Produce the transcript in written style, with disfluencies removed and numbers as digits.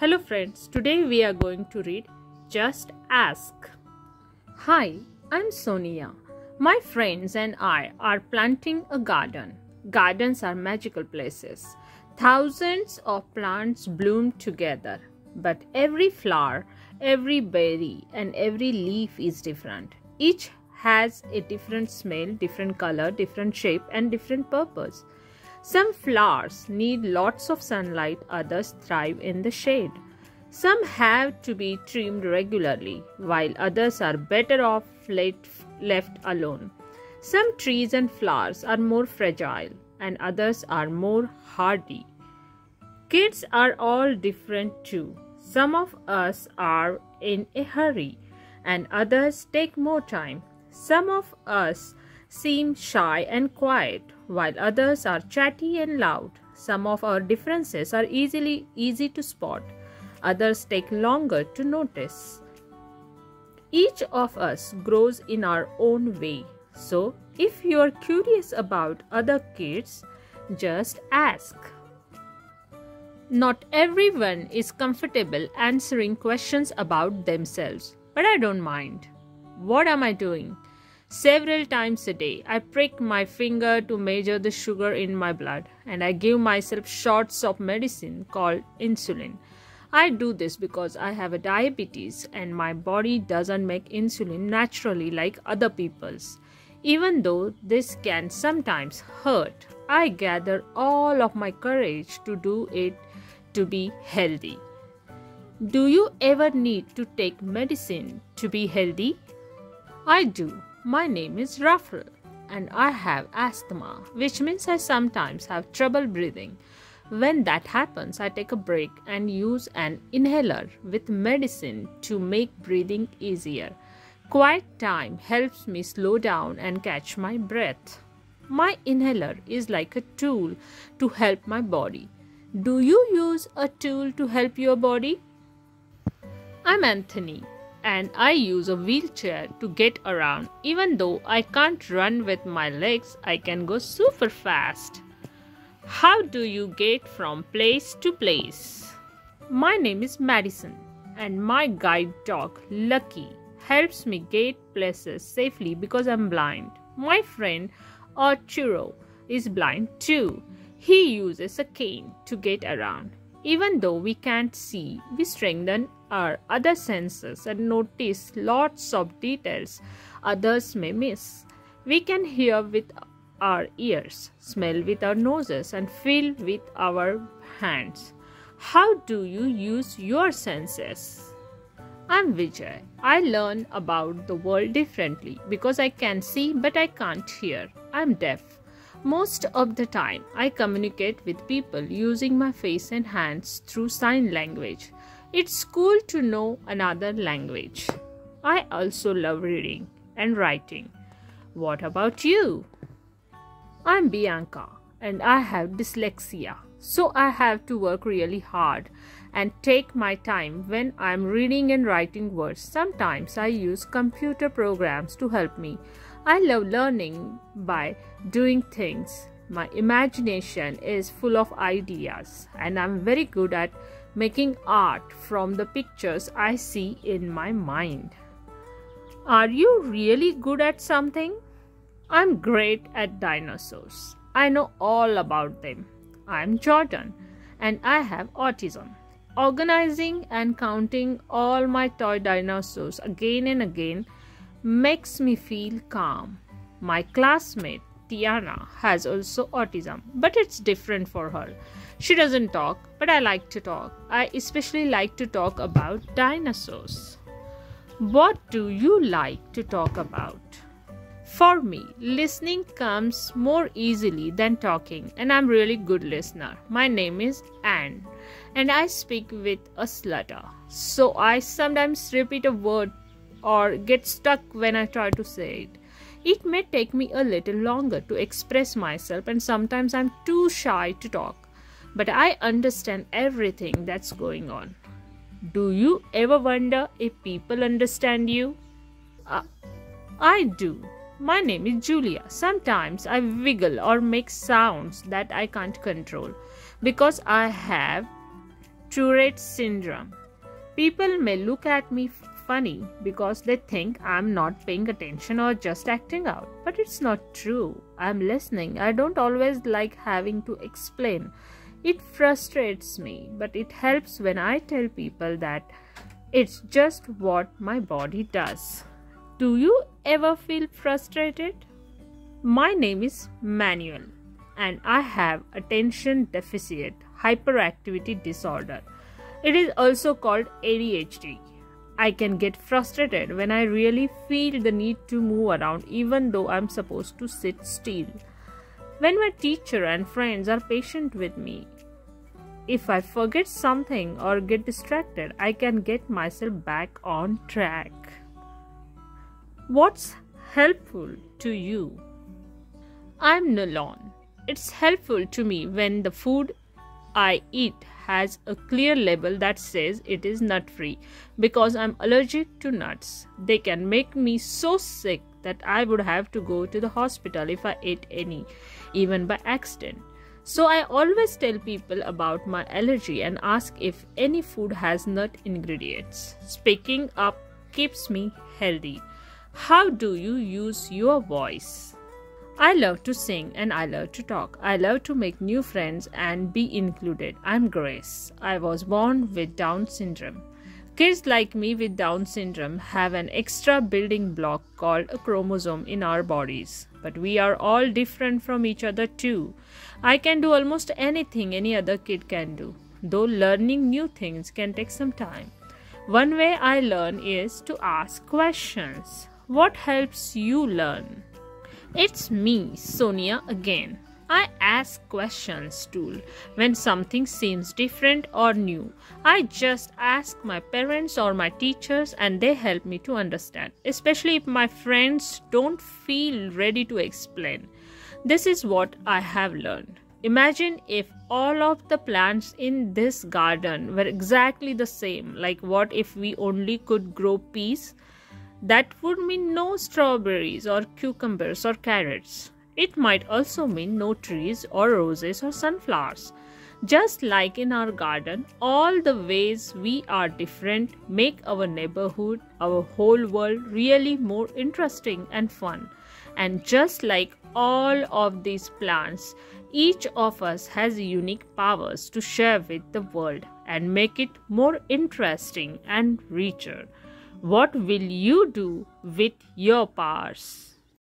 Hello friends, today we are going to read Just Ask. Hi, I'm Sonia. My friends and I are planting a garden. Gardens are magical places. Thousands of plants bloom together, but every flower, every berry and every leaf is different. Each has a different smell, different color, different shape and different purpose. Some flowers need lots of sunlight, others thrive in the shade. Some have to be trimmed regularly, while others are better off left alone. Some trees and flowers are more fragile, and others are more hardy. Kids are all different too. Some of us are in a hurry, and others take more time. Some of us seem shy and quiet, while others are chatty and loud. Some of our differences are easy to spot. Others take longer to notice. Each of us grows in our own way. So, if you are curious about other kids, just ask. Not everyone is comfortable answering questions about themselves, but I don't mind. What am I doing? Several times a day, I prick my finger to measure the sugar in my blood, and I give myself shots of medicine called insulin. I do this because I have a diabetes and my body doesn't make insulin naturally like other people's. Even though this can sometimes hurt, I gather all of my courage to do it to be healthy. Do you ever need to take medicine to be healthy? I do. My name is Rafael and I have asthma, which means I sometimes have trouble breathing. When that happens, I take a break and use an inhaler with medicine to make breathing easier. Quiet time helps me slow down and catch my breath. My inhaler is like a tool to help my body. Do you use a tool to help your body? I'm Anthony. And I use a wheelchair to get around. Even though I can't run with my legs, I can go super fast. How do you get from place to place? My name is Madison, and my guide dog, Lucky, helps me get places safely because I'm blind. My friend, Arturo, is blind too. He uses a cane to get around. Even though we can't see, we strengthen our other senses and notice lots of details others may miss. We can hear with our ears, smell with our noses, and feel with our hands. How do you use your senses? I'm Vijay. I learn about the world differently because I can see but I can't hear. I'm deaf. Most of the time, I communicate with people using my face and hands through sign language. It's cool to know another language. I also love reading and writing. What about you? I'm Bianca and I have dyslexia, so I have to work really hard and take my time when I'm reading and writing words. Sometimes I use computer programs to help me. I love learning by doing things. My imagination is full of ideas, and I'm very good at making art from the pictures I see in my mind. Are you really good at something? I'm great at dinosaurs. I know all about them. I'm Jordan, and I have autism. Organizing and counting all my toy dinosaurs again and again makes me feel calm. My classmate Tiana has also autism, but it's different for her. She doesn't talk, but I like to talk. I especially like to talk about dinosaurs. What do you like to talk about? For me, listening comes more easily than talking, and I'm a really good listener. My name is Anne, and I speak with a stutter, so I sometimes repeat a word or get stuck when I try to say it. It may take me a little longer to express myself, and sometimes I'm too shy to talk, but I understand everything that's going on. Do you ever wonder if people understand you? I do. My name is Julia. Sometimes I wiggle or make sounds that I can't control because I have Tourette's Syndrome. People may look at me funny because they think I'm not paying attention or just acting out. But it's not true. I'm listening. I don't always like having to explain. It frustrates me, but it helps when I tell people that it's just what my body does. Do you ever feel frustrated? My name is Manuel and I have attention deficit hyperactivity disorder. It is also called ADHD. I can get frustrated when I really feel the need to move around even though I'm supposed to sit still. When my teacher and friends are patient with me, if I forget something or get distracted, I can get myself back on track. What's helpful to you? I'm Nolan. It's helpful to me when the food I eat has a clear label that says it is nut-free because I'm allergic to nuts. They can make me so sick that I would have to go to the hospital if I ate any, even by accident. So I always tell people about my allergy and ask if any food has nut ingredients. Speaking up keeps me healthy. How do you use your voice? I love to sing and I love to talk. I love to make new friends and be included. I'm Grace. I was born with Down syndrome. Kids like me with Down syndrome have an extra building block called a chromosome in our bodies. But we are all different from each other too. I can do almost anything any other kid can do, though learning new things can take some time. One way I learn is to ask questions. What helps you learn? It's me, Sonia, again. I ask questions too. When something seems different or new, I just ask my parents or my teachers and they help me to understand, especially if my friends don't feel ready to explain. This is what I have learned. Imagine if all of the plants in this garden were exactly the same. Like, what if we only could grow peas? That would mean no strawberries or cucumbers or carrots. It might also mean no trees or roses or sunflowers. Just like in our garden, all the ways we are different make our neighborhood, our whole world really more interesting and fun. And just like all of these plants, each of us has unique powers to share with the world and make it more interesting and richer. What will you do with your powers?